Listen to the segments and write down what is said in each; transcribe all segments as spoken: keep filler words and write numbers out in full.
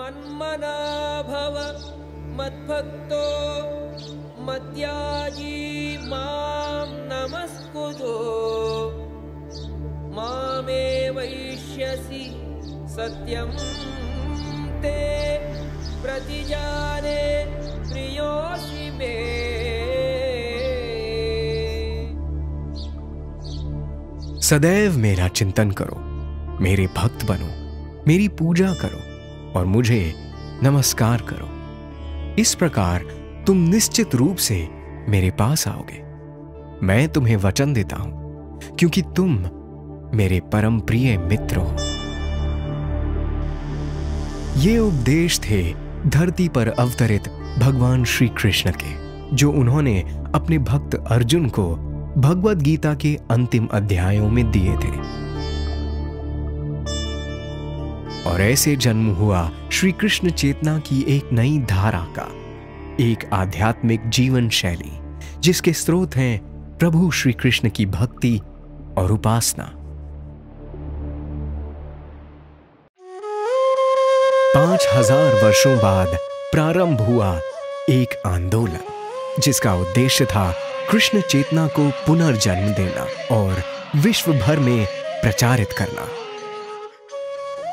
मन्मना भव मद्भक्तो मद्याजी मां नमस्कुतो मामे वैष्यसि सत्यं ते प्रतिजाने प्रियोऽसि मे। सदैव मेरा चिंतन करो, मेरे भक्त बनो, मेरी पूजा करो और मुझे नमस्कार करो। इस प्रकार तुम निश्चित रूप से मेरे पास आओगे। मैं तुम्हें वचन देता हूं, क्योंकि तुम मेरे परम प्रिय मित्र हो। ये उपदेश थे धरती पर अवतरित भगवान श्री कृष्ण के, जो उन्होंने अपने भक्त अर्जुन को भगवदगीता के अंतिम अध्यायों में दिए थे। और ऐसे जन्म हुआ श्री कृष्ण चेतना की एक नई धारा का, एक आध्यात्मिक जीवन शैली जिसके स्रोत हैं प्रभु श्री कृष्ण की भक्ति और उपासना। पांच हजार वर्षों बाद प्रारंभ हुआ एक आंदोलन जिसका उद्देश्य था कृष्ण चेतना को पुनर्जन्म देना और विश्व भर में प्रचारित करना।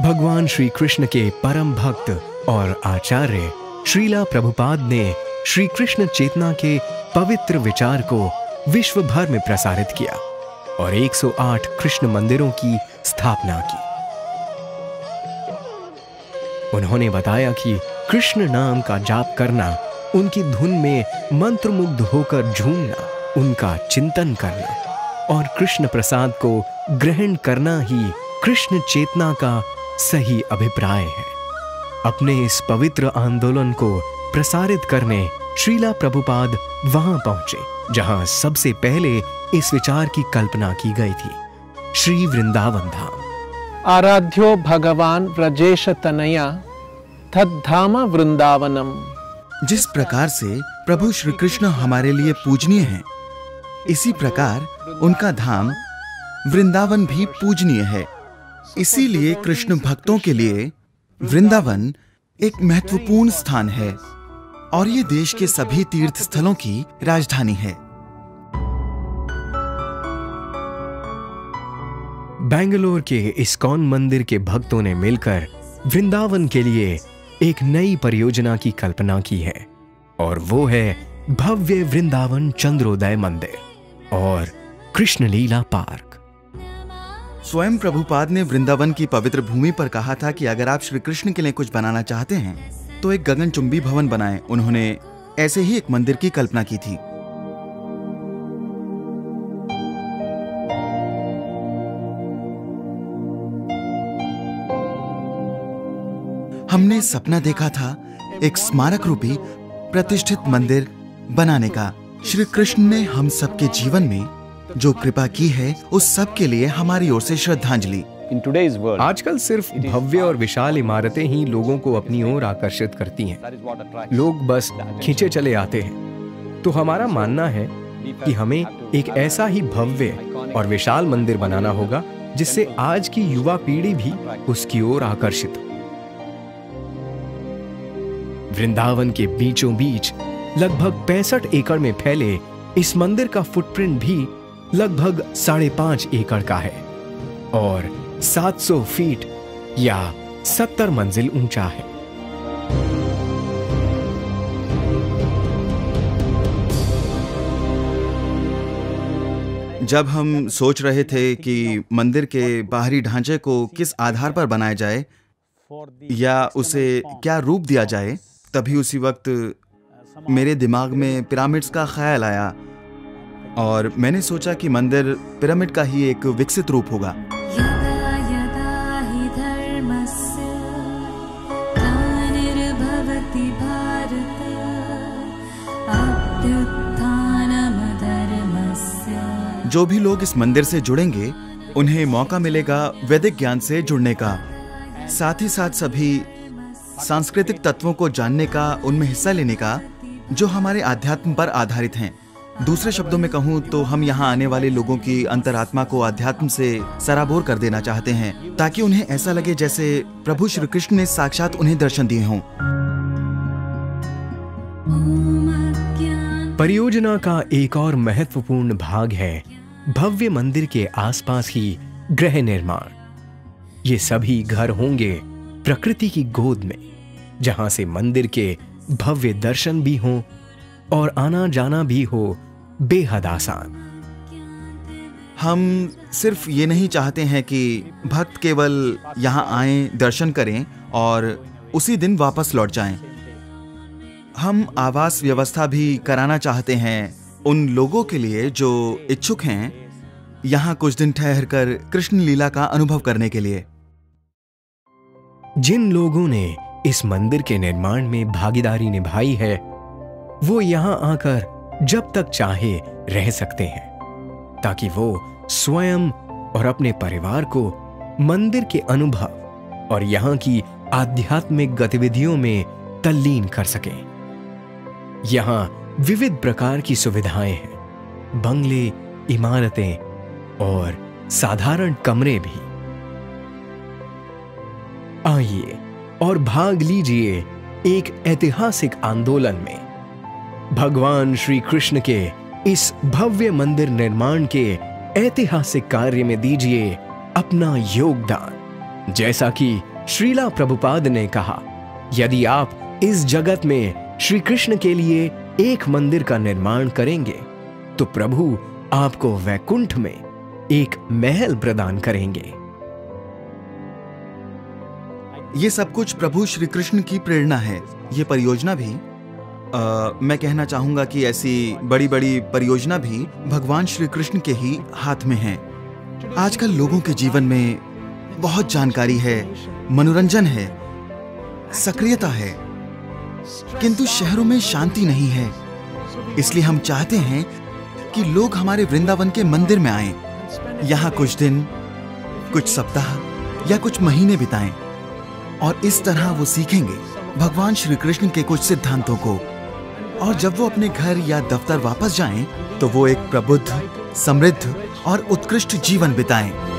भगवान श्री कृष्ण के परम भक्त और आचार्य श्रीला प्रभुपाद ने श्री कृष्ण चेतना के पवित्र विचार को विश्व भर में प्रसारित किया और एक सौ आठ कृष्ण मंदिरों की स्थापना की। उन्होंने बताया कि कृष्ण नाम का जाप करना, उनकी धुन में मंत्रमुग्ध होकर झूमना, उनका चिंतन करना और कृष्ण प्रसाद को ग्रहण करना ही कृष्ण चेतना का सही अभिप्राय है। अपने इस पवित्र आंदोलन को प्रसारित करने श्रीला प्रभुपाद वहां पहुंचे जहां सबसे पहले इस विचार की कल्पना की गई थी, श्री वृंदावन धाम। आराध्यो भगवान व्रजेश तनया तद्धाम वृंदावनम। जिस प्रकार से प्रभु श्री कृष्ण हमारे लिए पूजनीय हैं, इसी प्रकार उनका धाम वृंदावन भी पूजनीय है। इसीलिए कृष्ण भक्तों के लिए वृंदावन एक महत्वपूर्ण स्थान है और ये देश के सभी तीर्थ स्थलों की राजधानी है। बेंगलोर के इस्कॉन मंदिर के भक्तों ने मिलकर वृंदावन के लिए एक नई परियोजना की कल्पना की है और वो है भव्य वृंदावन चंद्रोदय मंदिर और कृष्णलीला पार्क। स्वयं प्रभुपाद ने वृंदावन की पवित्र भूमि पर कहा था कि अगर आप श्री कृष्ण के लिए कुछ बनाना चाहते हैं तो एक गगनचुंबी भवन बनाएं। उन्होंने ऐसे ही एक मंदिर की कल्पना की थी। हमने सपना देखा था एक स्मारक रूपी प्रतिष्ठित मंदिर बनाने का। श्री कृष्ण ने हम सबके जीवन में जो कृपा की है उस सब के लिए हमारी ओर से श्रद्धांजलि। आजकल सिर्फ भव्य और विशाल इमारतें ही लोगों को अपनी ओर आकर्षित करती हैं। लोग बस खींचे चले आते हैं। तो हमारा मानना है कि हमें एक ऐसा ही भव्य और विशाल मंदिर बनाना होगा जिससे आज की युवा पीढ़ी भी उसकी ओर आकर्षित हो। वृंदावन के बीचों बीच लगभग पैंसठ एकड़ में फैले इस मंदिर का फुटप्रिंट भी लगभग साढ़े पांच एकड़ का है और सात सौ फीट या सत्तर मंजिल ऊंचा है। जब हम सोच रहे थे कि मंदिर के बाहरी ढांचे को किस आधार पर बनाया जाए या उसे क्या रूप दिया जाए, तभी उसी वक्त मेरे दिमाग में पिरामिड्स का ख्याल आया और मैंने सोचा कि मंदिर पिरामिड का ही एक विकसित रूप होगा। जो भी लोग इस मंदिर से जुड़ेंगे उन्हें मौका मिलेगा वैदिक ज्ञान से जुड़ने का, साथ ही साथ सभी सांस्कृतिक तत्वों को जानने का, उनमें हिस्सा लेने का, जो हमारे आध्यात्म पर आधारित हैं। दूसरे शब्दों में कहूँ तो हम यहाँ आने वाले लोगों की अंतरात्मा को अध्यात्म से सराबोर कर देना चाहते हैं, ताकि उन्हें ऐसा लगे जैसे प्रभु श्री कृष्ण ने साक्षात उन्हें दर्शन दिए हों। परियोजना का एक और महत्वपूर्ण भाग है भव्य मंदिर के आसपास ही गृह निर्माण। ये सभी घर होंगे प्रकृति की गोद में, जहां से मंदिर के भव्य दर्शन भी हों और आना जाना भी हो बेहद आसान। हम सिर्फ ये नहीं चाहते हैं कि भक्त केवल यहां आएं, दर्शन करें और उसी दिन वापस लौट जाएं। हम आवास व्यवस्था भी कराना चाहते हैं उन लोगों के लिए जो इच्छुक हैं यहाँ कुछ दिन ठहरकर कृष्ण लीला का अनुभव करने के लिए। जिन लोगों ने इस मंदिर के निर्माण में भागीदारी निभाई है वो यहाँ आकर जब तक चाहे रह सकते हैं, ताकि वो स्वयं और अपने परिवार को मंदिर के अनुभव और यहाँ की आध्यात्मिक गतिविधियों में तल्लीन कर सकें। यहाँ विविध प्रकार की सुविधाएं हैं, बंगले, इमारतें और साधारण कमरे भी। आइए और भाग लीजिए एक ऐतिहासिक आंदोलन में। भगवान श्री कृष्ण के इस भव्य मंदिर निर्माण के ऐतिहासिक कार्य में दीजिए अपना योगदान। जैसा कि श्रीला प्रभुपाद ने कहा, यदि आप इस जगत में श्री कृष्ण के लिए एक मंदिर का निर्माण करेंगे तो प्रभु आपको वैकुंठ में एक महल प्रदान करेंगे। ये सब कुछ प्रभु श्री कृष्ण की प्रेरणा है। ये परियोजना भी आ, मैं कहना चाहूंगा कि ऐसी बड़ी बड़ी परियोजना भी भगवान श्री कृष्ण के ही हाथ में है। आजकल लोगों के जीवन में बहुत जानकारी है, मनोरंजन है, सक्रियता है, किंतु शहरों में शांति नहीं है। इसलिए हम चाहते हैं कि लोग हमारे वृंदावन के मंदिर में आएं, यहाँ कुछ दिन, कुछ सप्ताह या कुछ महीने बिताएं और इस तरह वो सीखेंगे भगवान श्री कृष्ण के कुछ सिद्धांतों को। और जब वो अपने घर या दफ्तर वापस जाएं तो वो एक प्रबुद्ध, समृद्ध और उत्कृष्ट जीवन बिताएं।